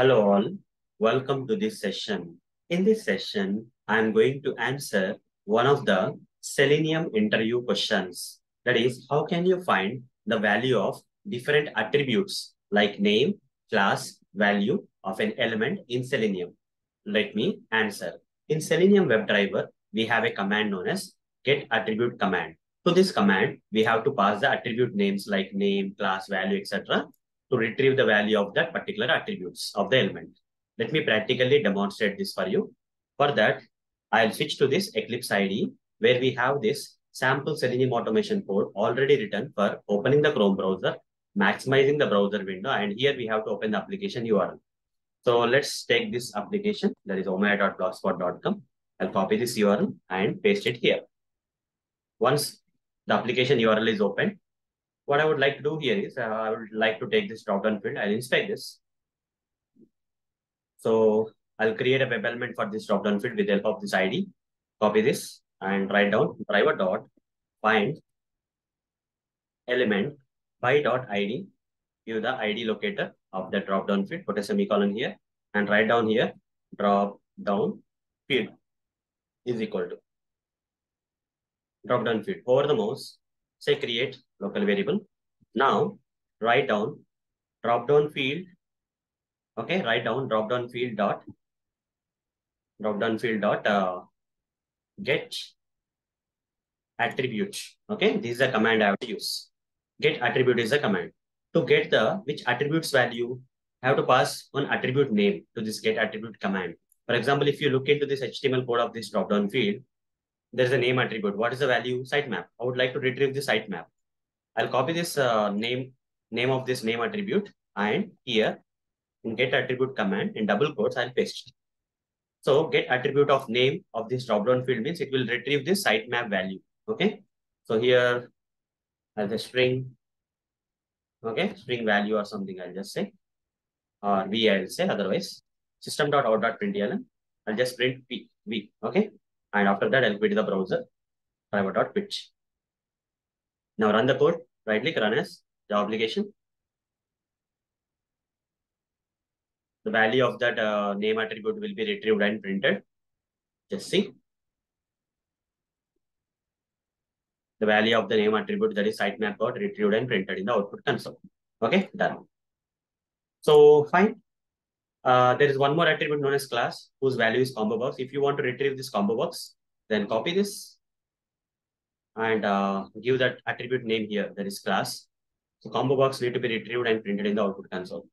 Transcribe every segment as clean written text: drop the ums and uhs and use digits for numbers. Hello all, welcome to this session. In this session, I am going to answer one of the Selenium interview questions. That is, how can you find the value of different attributes like name, class, value of an element in Selenium? Let me answer. In Selenium WebDriver, we have a command known as getAttribute command. To this command, we have to pass the attribute names like name, class, value, etc. to retrieve the value of that particular attributes of the element. Let me practically demonstrate this for you. For that, I'll switch to this Eclipse IDE, where we have this sample Selenium automation code already written for opening the Chrome browser, maximizing the browser window, and here we have to open the application URL. So let's take this application, that is omaya.blogspot.com. I'll copy this URL and paste it here. Once the application URL is opened, what I would like to do here is, I would like to take this drop-down field. I'll inspect this. So I'll create a web element for this drop-down field with the help of this ID. Copy this and write down driver dot find element by dot ID. Give the ID locator of the drop-down field. Put a semicolon here and write down here drop-down field is equal to drop-down field. Over the mouse, say create local variable. Now write down drop-down field. Okay, write down drop-down field dot get attribute. Okay, this is a command I have to use. Get attribute is a command. To get the which attributes value, I have to pass one attribute name to this get attribute command. For example, if you look into this HTML code of this drop-down field, there's a name attribute. What is the value? Sitemap. I would like to retrieve the sitemap. I'll copy this name of this name attribute, and here in get attribute command in double quotes, I'll paste it. So get attribute of name of this drop-down field means it will retrieve this sitemap value. Okay. So here as a string, okay, string value or something, I'll just say, or V I'll say, otherwise system.out.println. I'll just print V. Okay. And after that, I'll quit the browser, driver.quit. Now run the code, right-click, run as the application. The value of that name attribute will be retrieved and printed. Just see. The value of the name attribute, that is sitemap, got retrieved and printed in the output console. Okay, done. So, fine. There is one more attribute known as class, whose value is combo box. If you want to retrieve this combo box, then copy this and give that attribute name here, that is class. So combo box need to be retrieved and printed in the output console.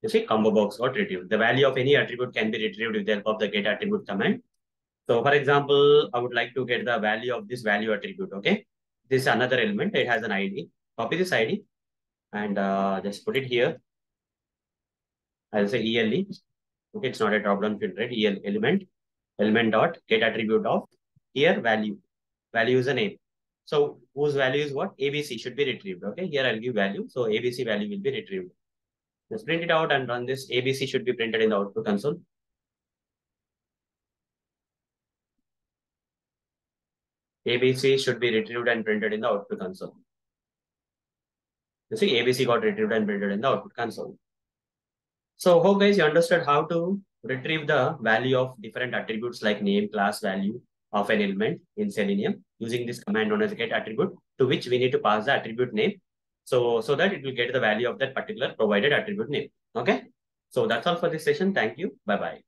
You see, combo box got retrieved. The value of any attribute can be retrieved with the help of the get attribute command. So for example, I would like to get the value of this value attribute, okay? This is another element, it has an ID. Copy this ID and just put it here. I'll say ELE, okay, it's not a drop-down field, right? EL element, element dot get attribute of here value. Value is a name. So whose value is what? ABC should be retrieved, okay? Here I'll give value, so ABC value will be retrieved. Just print it out and run this. ABC should be printed in the output console. ABC should be retrieved and printed in the output console. You see, ABC got retrieved and printed in the output console. So hope guys you understood how to retrieve the value of different attributes like name, class, value of an element in Selenium using this command known as get attribute, to which we need to pass the attribute name. So that it will get the value of that particular provided attribute name. Okay. So that's all for this session. Thank you. Bye-bye.